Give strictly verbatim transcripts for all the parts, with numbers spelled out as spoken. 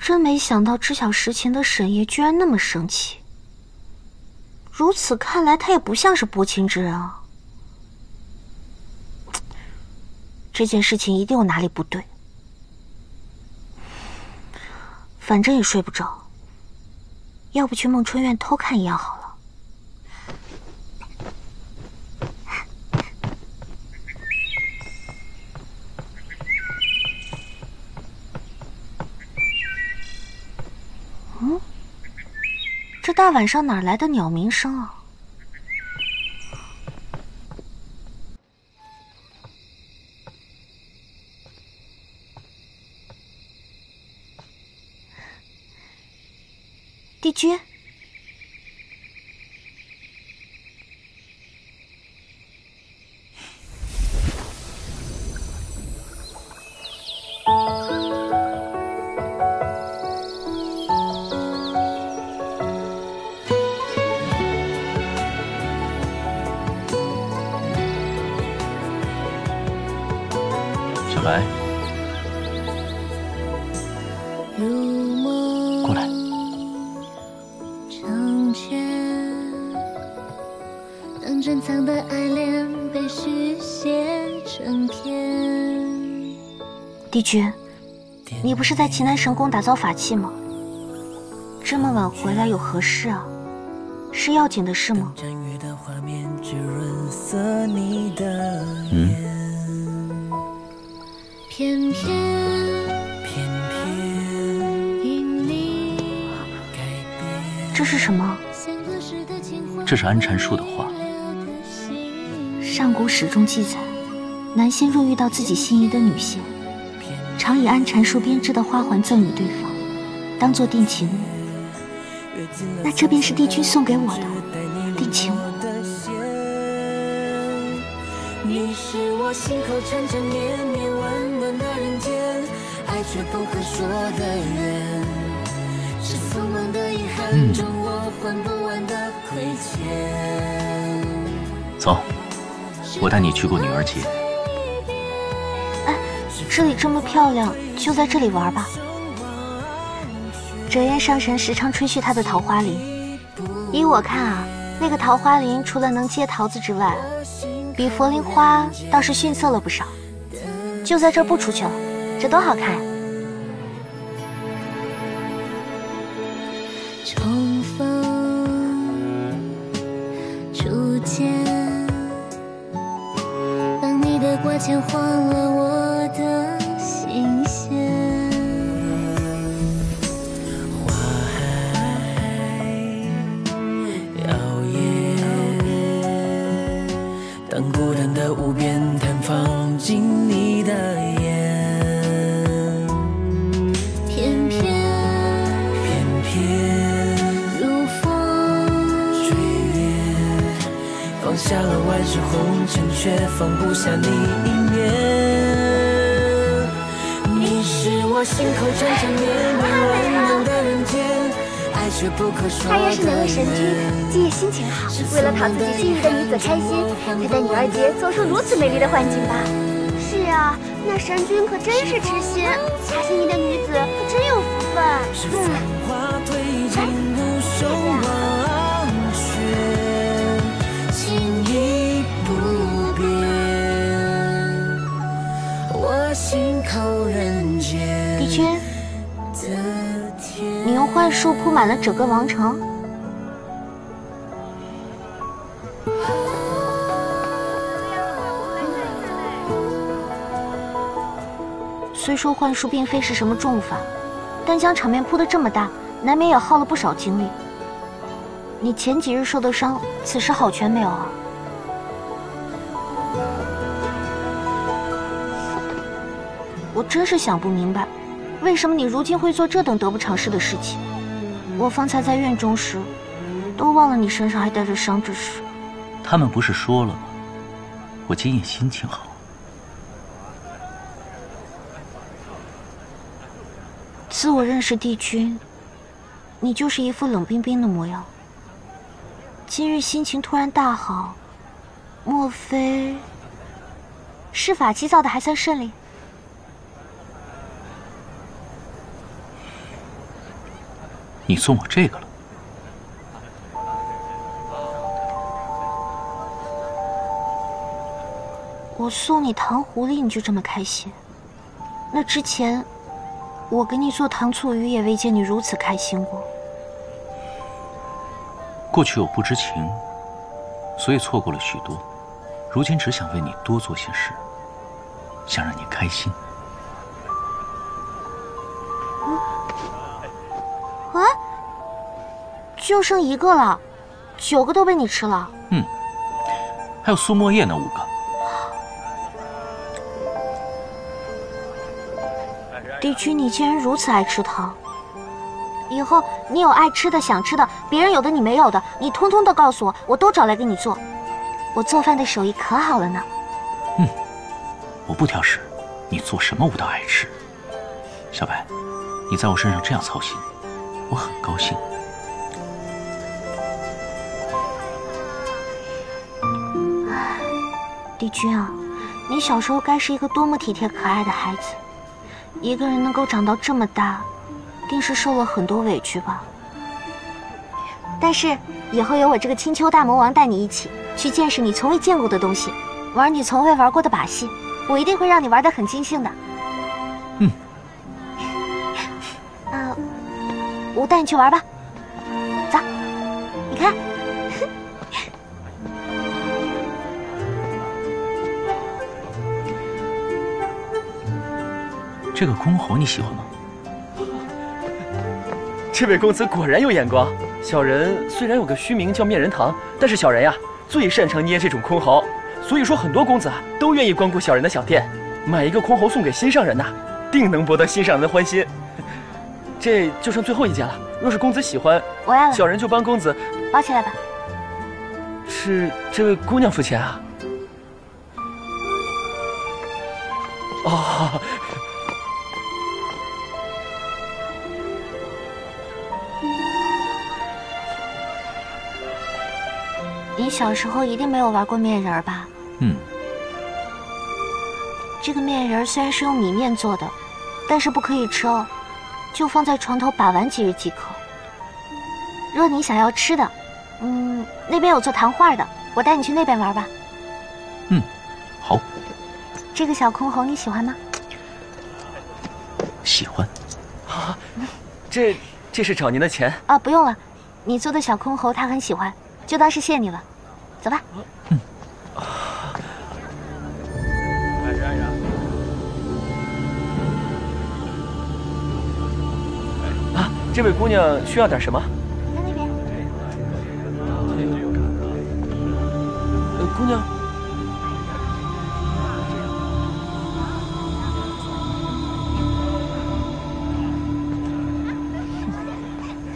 真没想到知晓实情的沈夜居然那么生气。如此看来，他也不像是薄情之人啊。这件事情一定有哪里不对。反正也睡不着，要不去梦春院偷看一眼好了。 这大晚上哪来的鸟鸣声啊？帝君，帝君，你不是在奇南神宫打造法器吗？这么晚回来有何事啊？是要紧的事吗？嗯。偏偏偏偏因你改变。这是什么？这是安禅树的花。上古史中记载，男仙若遇到自己心仪的女仙， 常以安禅树编织的花环赠予对方，当做定情物。那这便是帝君送给我的定情物。你是我心口缠缠绵绵温暖的人间，爱却不可说的远，是浮梦的遗憾中我还不完的亏欠。走，我带你去过女儿节。 这里这么漂亮，就在这里玩吧。折颜上神时常吹嘘他的桃花林，依我看啊，那个桃花林除了能结桃子之外，比佛林花倒是逊色了不少。就在这儿不出去了，这多好看呀！重逢初见，当你的挂牵晃了我。 下了万世红尘，却放不下你一面。你是我心口缠缠绵绵温暖的人间，爱却不可说的。他原是哪位神君？今夜心情好，为了讨自己心仪的女子开心，才在女儿节做出如此美丽的幻境吧？是啊，那神君可真是痴心，他心仪的女子可真有福分。嗯， 帝君，你用幻术铺满了整个王城。虽说幻术并非是什么重法，但将场面铺得这么大，难免也耗了不少精力。你前几日受的伤，此时好全没有啊？ 我真是想不明白，为什么你如今会做这等得不偿失的事情？我方才在院中时，都忘了你身上还带着伤之事。他们不是说了吗？我今夜心情好。自我认识帝君，你就是一副冷冰冰的模样。今日心情突然大好，莫非是法器造的还算顺利？你送我这个了。我送你糖狐狸，你就这么开心？那之前，我给你做糖醋鱼，也未见你如此开心过。过去我不知情，所以错过了许多。如今只想为你多做些事，想让你开心。 就剩一个了，九个都被你吃了。嗯，还有苏墨叶那五个。帝君，你竟然如此爱吃糖！以后你有爱吃的、想吃的，别人有的你没有的，你通通都告诉我，我都找来给你做。我做饭的手艺可好了呢。嗯，我不挑食，你做什么我都爱吃。小白，你在我身上这样操心，我很高兴。 帝君啊，你小时候该是一个多么体贴可爱的孩子，一个人能够长到这么大，定是受了很多委屈吧。但是以后有我这个青丘大魔王带你一起去见识你从未见过的东西，玩你从未玩过的把戏，我一定会让你玩得很尽兴的。嗯。啊，我带你去玩吧，走，你看。 这个公侯你喜欢吗？这位公子果然有眼光。小人虽然有个虚名叫面人堂，但是小人呀、啊、最擅长捏这种公侯，所以说很多公子啊都愿意光顾小人的小店，买一个公侯送给心上人呐、啊，定能博得心上人的欢心。这就剩最后一件了，若是公子喜欢，我要了，小人就帮公子包起来吧。是这位姑娘付钱啊？哦。 你小时候一定没有玩过面人儿吧？嗯。这个面人虽然是用米面做的，但是不可以吃哦，就放在床头把玩几日即可。若你想要吃的，嗯，那边有做糖画的，我带你去那边玩吧。嗯，好。这个小箜篌你喜欢吗？喜欢。啊，这这是找您的钱啊？不用了，你做的小箜篌他很喜欢。 就当是谢你了，走吧。嗯。啊，这位姑娘需要点什么？在那边。呃，姑娘。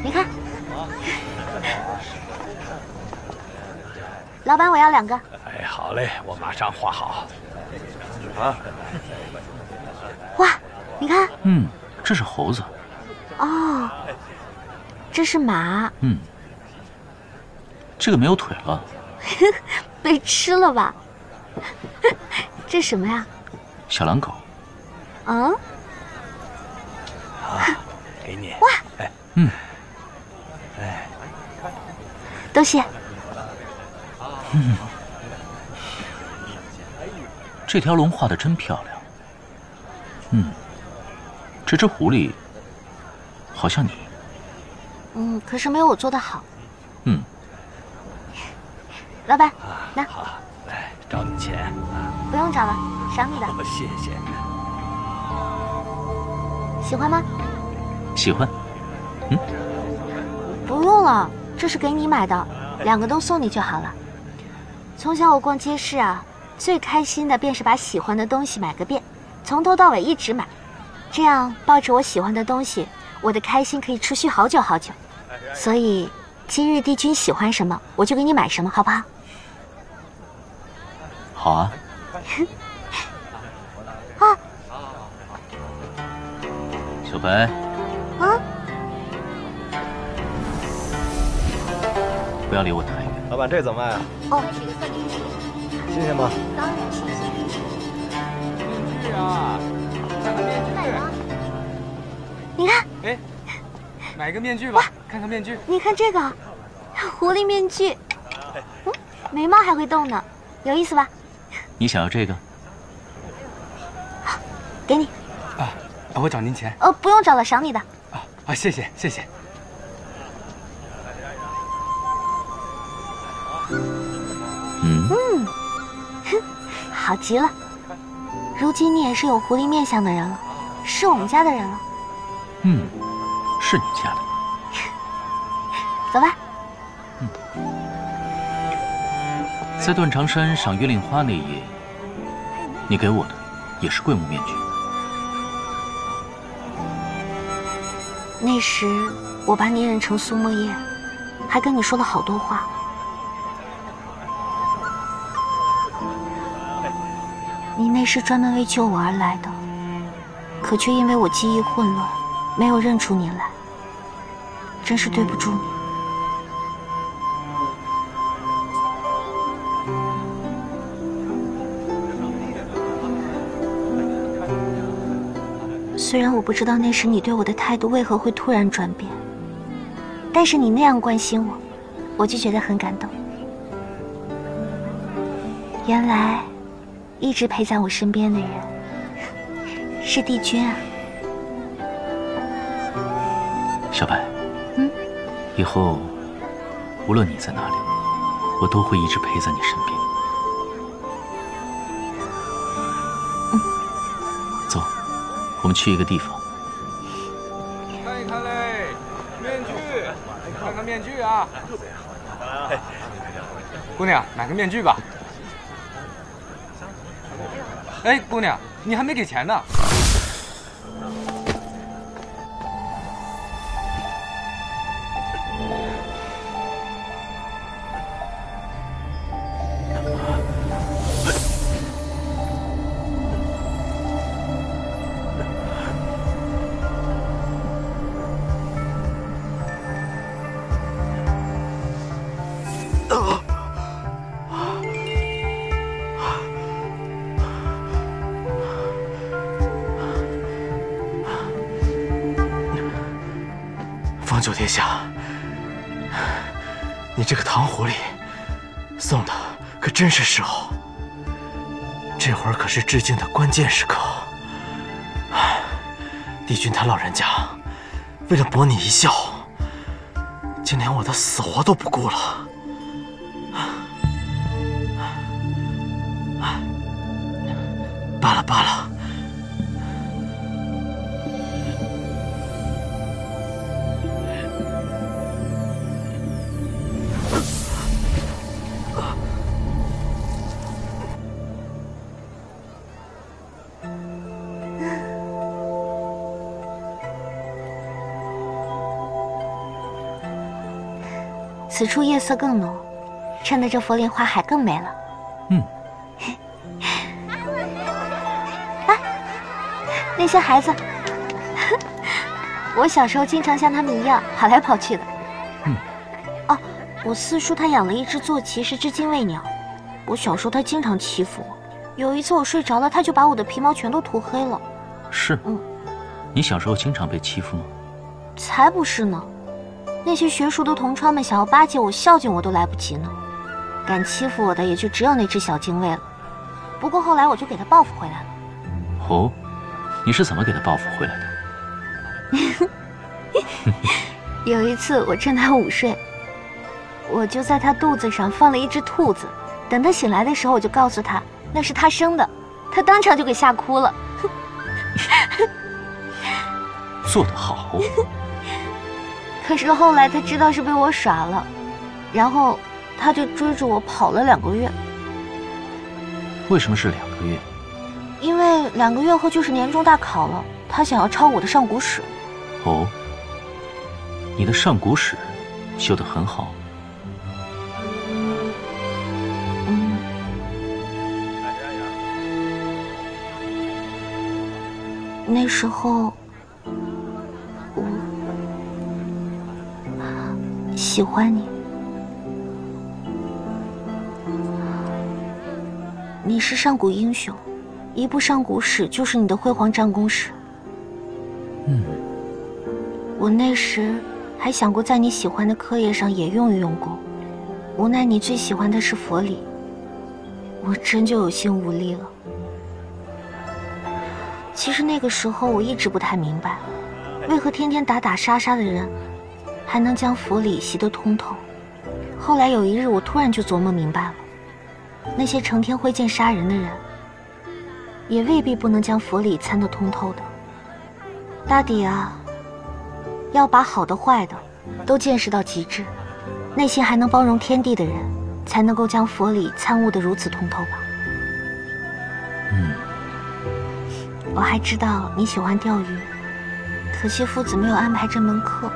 你看。 老板，我要两个。哎，好嘞，我马上画好。啊！哇，你看。嗯，这是猴子。哦，这是马。嗯，这个没有腿了。被吃了吧？这什么呀？小狼狗。嗯。好，给你。哇。哎，嗯。哎，多谢。 嗯，这条龙画的真漂亮。嗯，这只狐狸好像你。嗯，可是没有我做的好。嗯，老板，那好，来找你钱啊。不用找了，赏你的。哦，谢谢。喜欢吗？喜欢。嗯。不用了，这是给你买的，两个都送你就好了。 从小我逛街市啊，最开心的便是把喜欢的东西买个遍，从头到尾一直买，这样抱着我喜欢的东西，我的开心可以持续好久好久。所以今日帝君喜欢什么，我就给你买什么，好不好？好啊。啊！小白。啊！不要离我太远。 老板，这怎么卖啊？哦，新鲜吗？当然新鲜。面具啊，买个面具。你看，哎，买个面具吧。哇，看看面具。你看这个，狐狸面具，嗯，眉毛还会动呢，有意思吧？你想要这个？好，给你。啊，我找您钱。哦，不用找了，赏你的。啊啊，谢谢谢谢。嗯嗯，哼，好极了。如今你也是有狐狸面相的人了，是我们家的人了。嗯，是你家的。 走吧。嗯，在段长山赏月令花那夜，你给我的也是桂木面具。那时我把你认成苏墨叶，还跟你说了好多话。你那时专门为救我而来的，可却因为我记忆混乱，没有认出你来，真是对不住你。 虽然我不知道那时你对我的态度为何会突然转变，但是你那样关心我，我就觉得很感动。原来，一直陪在我身边的人是帝君啊。小白，嗯，以后无论你在哪里，我都会一直陪在你身边。 我们去一个地方，看一看嘞，面具，看看面具啊！姑娘，买个面具吧。哎，姑娘，你还没给钱呢。九殿下，你这个糖狐狸送的可真是时候，这会儿可是致敬的关键时刻。帝君他老人家为了博你一笑，竟连我的死活都不顾了。 此处夜色更浓，衬得这佛莲花海更美了。嗯。啊，那些孩子，我小时候经常像他们一样跑来跑去的。嗯。哦，我四叔他养了一只坐骑，是只精卫鸟。我小时候他经常欺负我，有一次我睡着了，他就把我的皮毛全都涂黑了。是。嗯。你小时候经常被欺负吗？才不是呢。 那些学术的同窗们想要巴结我、孝敬我都来不及呢，敢欺负我的也就只有那只小精卫了。不过后来我就给他报复回来了。哦，你是怎么给他报复回来的？有一次我趁他午睡，我就在他肚子上放了一只兔子，等他醒来的时候我就告诉他那是他生的，他当场就给吓哭了。做得好。 可是后来他知道是被我耍了，然后他就追着我跑了两个月。为什么是两个月？因为两个月后就是年终大考了，他想要抄我的上古史。哦，你的上古史修得很好。嗯。那时候。 喜欢你，你是上古英雄，一部上古史就是你的辉煌战功史。嗯，我那时还想过在你喜欢的课业上也用一用功，无奈你最喜欢的是佛理，我真就有心无力了。其实那个时候我一直不太明白，为何天天打打杀杀的人，还能将佛理习得通透。后来有一日，我突然就琢磨明白了，那些成天挥剑杀人的人，也未必不能将佛理参得通透的。大抵啊，要把好的坏的都见识到极致，内心还能包容天地的人，才能够将佛理参悟得如此通透吧。嗯。我还知道你喜欢钓鱼，可惜夫子没有安排这门课。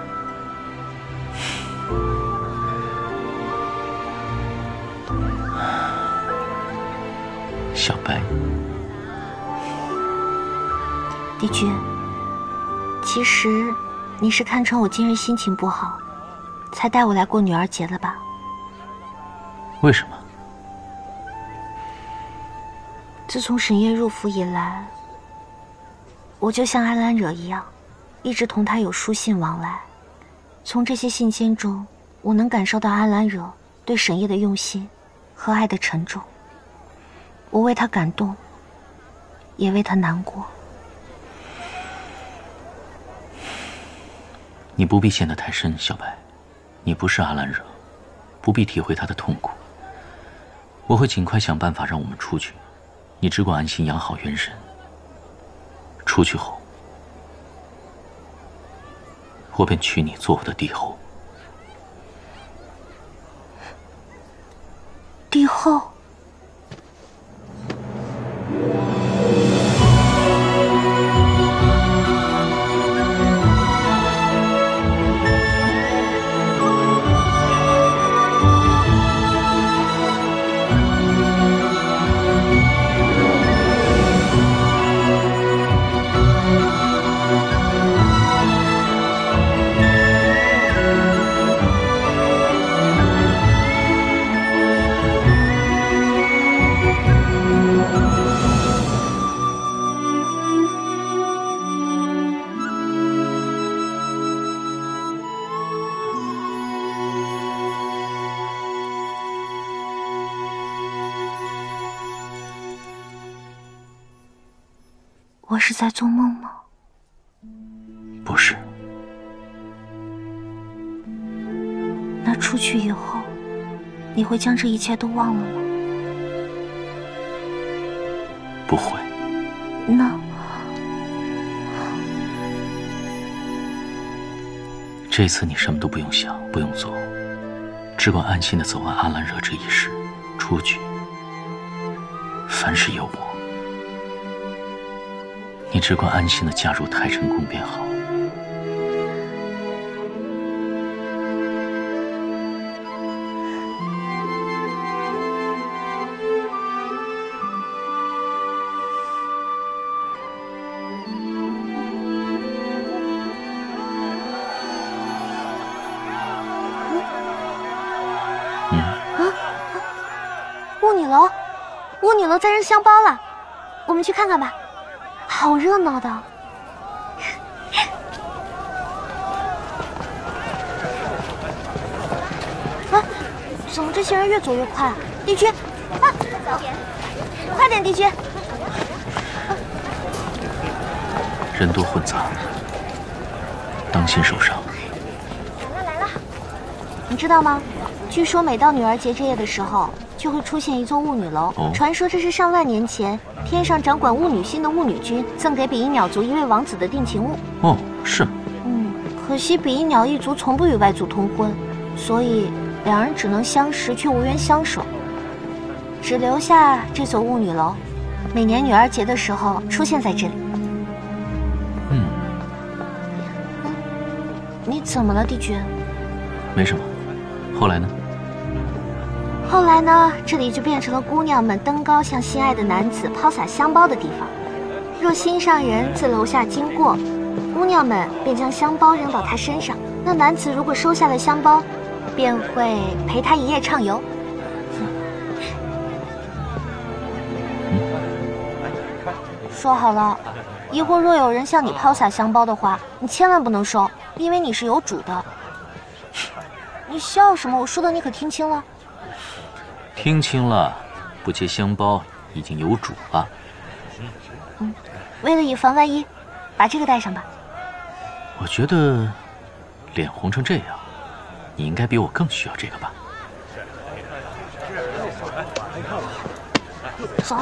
小白，帝君，其实你是看穿我今日心情不好，才带我来过女儿节的吧？为什么？自从沈夜入府以来，我就像安兰惹一样，一直同他有书信往来。从这些信笺中，我能感受到安兰惹对沈夜的用心和爱的沉重。我为他感动，也为他难过。你不必陷得太深，小白，你不是安兰惹，不必体会他的痛苦。我会尽快想办法让我们出去，你只管安心养好元神。出去后，我便娶你做我的帝后。帝后？我是在做梦吗？不是。那出去以后，你会将这一切都忘了吗？不会。那……这次你什么都不用想，不用做，只管安心的走完阿兰惹这一世，出去。凡事有我。你只管安心的嫁入太晨宫便好。嗯啊啊！雾女楼，雾女楼在扔香包了，我们去看看吧。好热闹的！啊，怎么这些人越走越快啊？帝君，啊，快点，帝君！人多混杂，当心受伤。来了来了！你知道吗？据说每到女儿节之夜的时候，就会出现一座雾女楼，哦、传说这是上万年前天上掌管雾女心的雾女君赠给比翼鸟族一位王子的定情物。哦，是。嗯，可惜比翼鸟一族从不与外族通婚，所以两人只能相识却无缘相守，只留下这座雾女楼，每年女儿节的时候出现在这里。嗯。嗯，你怎么了，帝君？没什么。后来呢？后来呢？这里就变成了姑娘们登高向心爱的男子抛洒香包的地方。若心上人自楼下经过，姑娘们便将香包扔到他身上。那男子如果收下了香包，便会陪他一夜畅游。嗯、说好了，以后若有人向你抛洒香包的话，你千万不能收，因为你是有主的。你笑什么？我说的你可听清了？听清了，不接香包已经有主了。嗯，为了以防万一，把这个带上吧。我觉得，脸红成这样，你应该比我更需要这个吧。走。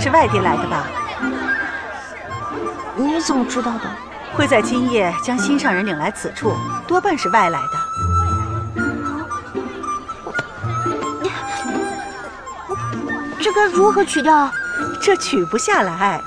是外地来的吧？你怎么知道的？会在今夜将心上人领来此处，多半是外来的。这该如何取掉？这取不下来。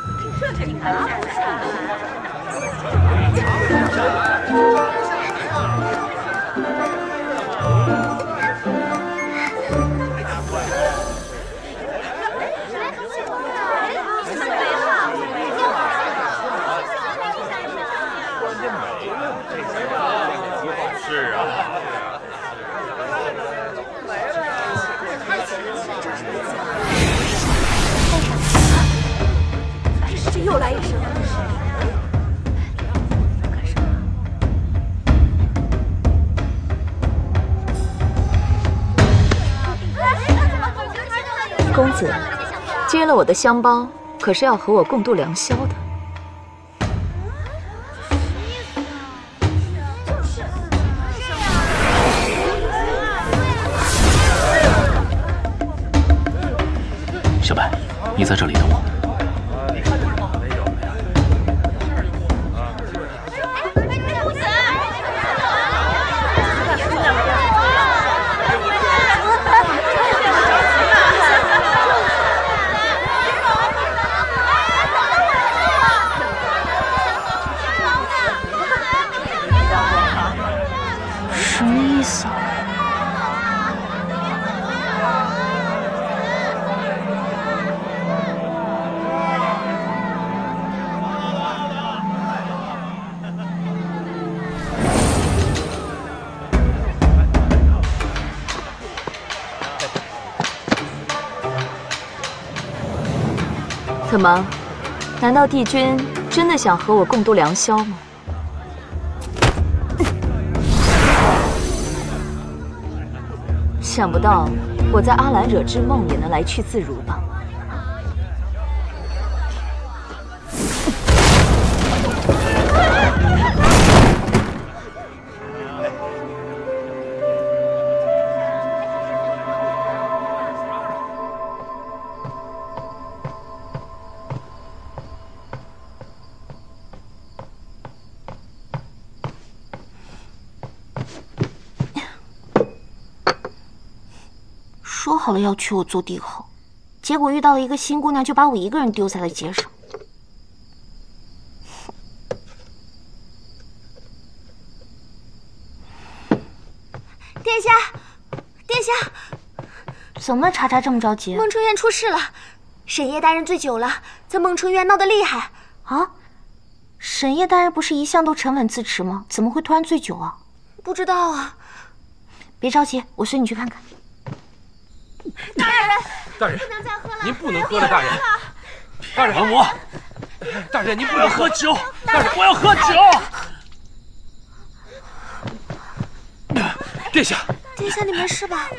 又来一声！干什么？公子，接了我的香包，可是要和我共度良宵的。小白，你在这里等我。 怎么？难道帝君真的想和我共度良宵吗？想不到我在阿兰惹之梦也能来去自如吧？好了，要娶我做帝后，结果遇到了一个新姑娘，就把我一个人丢在了街上。殿下，殿下，怎么查查这么着急？孟春院出事了，沈夜大人醉酒了，在孟春院闹得厉害。啊，沈夜大人不是一向都沉稳自持吗？怎么会突然醉酒啊？不知道啊。别着急，我随你去看看。 大人，大人，您不能喝了，大人，大人，管我，大人，您不能喝酒，大人，我要喝酒。殿下，殿下，你没事吧？